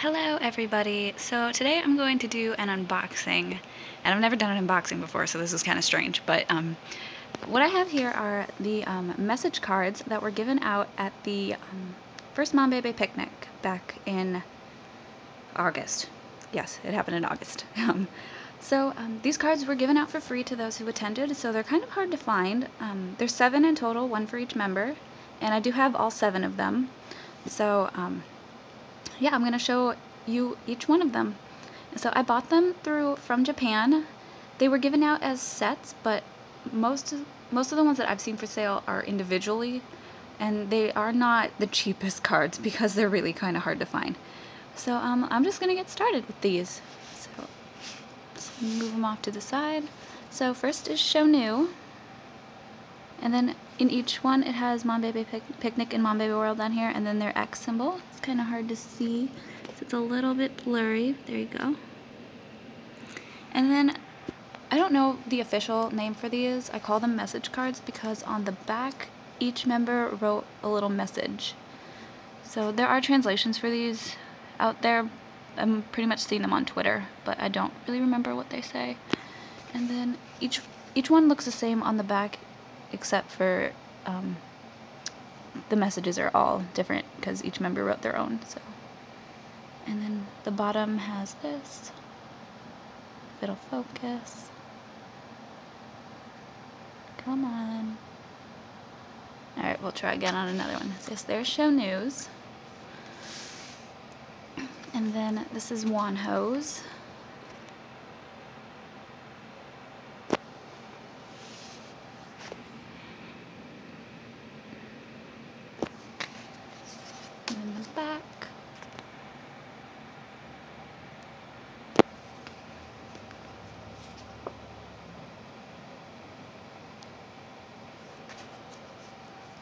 Hello everybody, so today I'm going to do an unboxing, and I've never done an unboxing before, so this is kind of strange, but what I have here are the message cards that were given out at the first Monbebe picnic back in August. Yes, it happened in August. These cards were given out for free to those who attended, so they're kind of hard to find. There's 7 in total, one for each member, and I do have all 7 of them, so yeah, I'm going to show you each one of them. So I bought them from Japan. They were given out as sets, but most of the ones that I've seen for sale are individually, and they are not the cheapest cards because they're really kind of hard to find. So I'm just going to get started with these. So just move them off to the side. So first is Shownu, and then in each one it has Monbebe Picnic and Monbebe World down here, and then their X symbol. It's kind of hard to see, so it's a little bit blurry. There you go. And then, I don't know the official name for these. I call them message cards because on the back, each member wrote a little message. So there are translations for these out there. I'm pretty much seeing them on Twitter, but I don't really remember what they say. And then each one looks the same on the back, except for the messages are all different because each member wrote their own. So, and then the bottom has this, if it'll focus, come on. Alright, we'll try again on another one. Yes, there's Shownu's, and then this is Juhan's.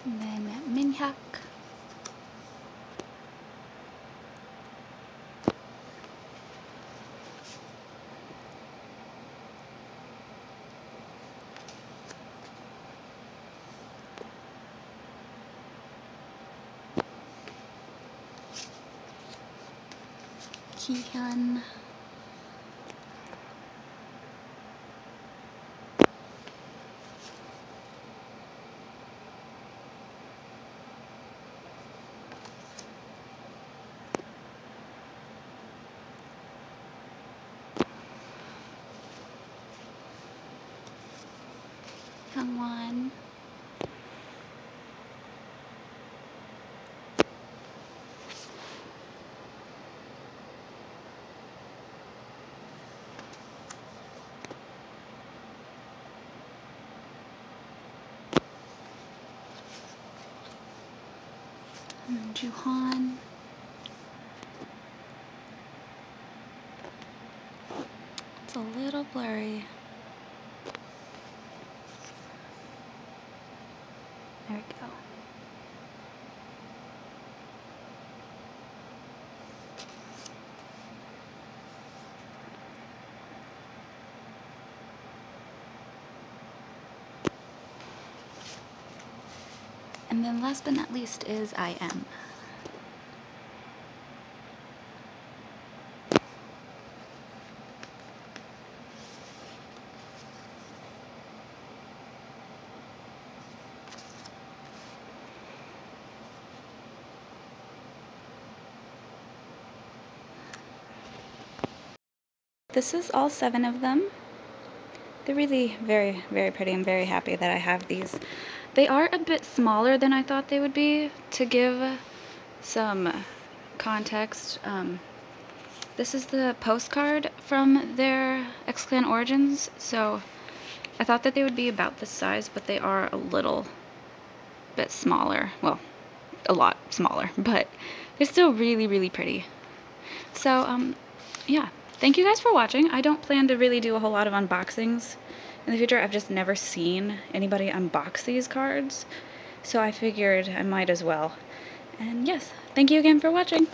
And then Minhyuk. Kihyun. Juhan. And Juhan. It's a little blurry. There we go. And then last but not least is IM. This is all 7 of them. They're really very, very pretty. I'm very happy that I have these. They are a bit smaller than I thought they would be. To give some context, this is the postcard from their X Clan Origins, so I thought that they would be about this size, but they are a little bit smaller. Well, a lot smaller, but they're still really, really pretty. So, yeah. Thank you guys for watching. I don't plan to really do a whole lot of unboxings in the future. I've just never seen anybody unbox these cards, so I figured I might as well. And yes, thank you again for watching.